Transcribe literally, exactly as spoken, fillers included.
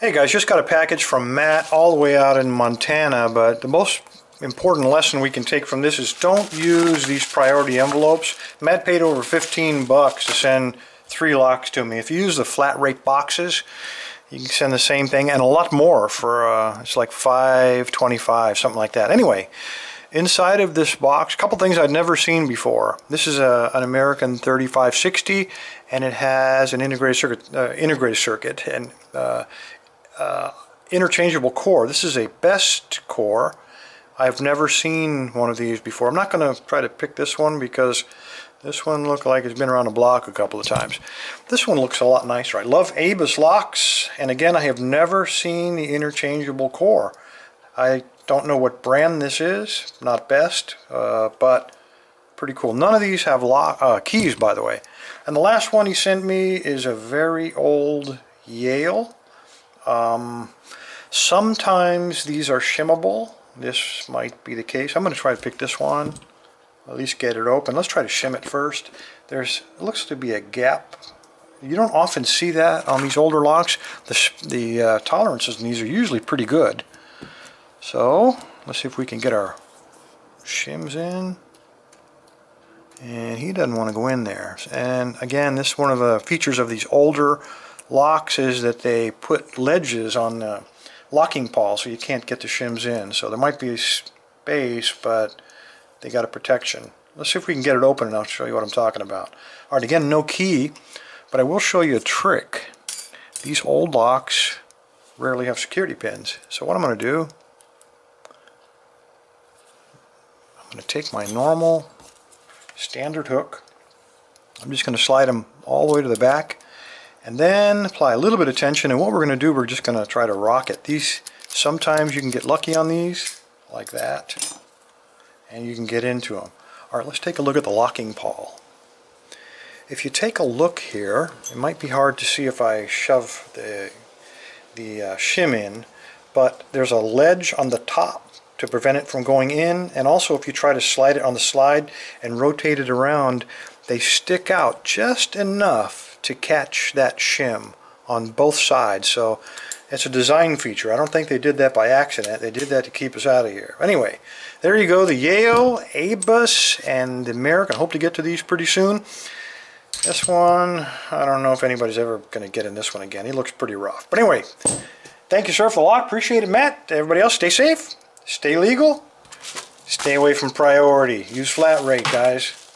Hey guys, just got a package from Matt all the way out in Montana, but the most important lesson we can take from this is don't use these priority envelopes. Matt paid over fifteen bucks to send three locks to me. If you use the flat rate boxes, you can send the same thing and a lot more for, uh, it's like five twenty-five, something like that. Anyway, inside of this box, a couple things I'd never seen before. This is a, an American thirty-five sixty, and it has an integrated circuit, uh, integrated circuit, and uh, Uh, interchangeable core. This is a best core. I've never seen one of these before. I'm not going to try to pick this one because this one looked like it's been around the block a couple of times. This one looks a lot nicer. I love Abus locks, and again, I have never seen the interchangeable core. I don't know what brand this is, not best, uh, but pretty cool. None of these have lock, uh, keys, by the way. And the last one he sent me is a very old Yale. Um, sometimes these are shimmable. This might be the case. I'm going to try to pick this one, at least get it open. Let's try to shim it first. There's, it looks to be a gap. You don't often see that on these older locks. The, the uh, tolerances in these are usually pretty good. So let's see if we can get our shims in. And he doesn't want to go in there. And again, this is one of the features of these older locks, is that they put ledges on the locking pawl so you can't get the shims in. So there might be space, but they got a protection. Let's see if we can get it open and I'll show you what I'm talking about. Alright, again, no key, but I will show you a trick. These old locks rarely have security pins. So what I'm going to do, I'm going to take my normal standard hook. I'm just going to slide them all the way to the back. And then apply a little bit of tension, and what we're going to do, we're just going to try to rock it. These, sometimes you can get lucky on these, like that, and you can get into them. Alright, let's take a look at the locking pawl. If you take a look here, it might be hard to see if I shove the, the uh, shim in, but there's a ledge on the top to prevent it from going in, and also if you try to slide it on the slide and rotate it around, they stick out just enough to catch that shim on both sides. So it's a design feature. I don't think they did that by accident. They did that to keep us out of here. Anyway, there you go. The Yale, Abus, and the American. I hope to get to these pretty soon. This one, I don't know if anybody's ever going to get in this one again. He looks pretty rough. But anyway, thank you, sir, for the lock. Appreciate it, Matt. Everybody else, stay safe, stay legal, stay away from priority. Use flat rate, guys.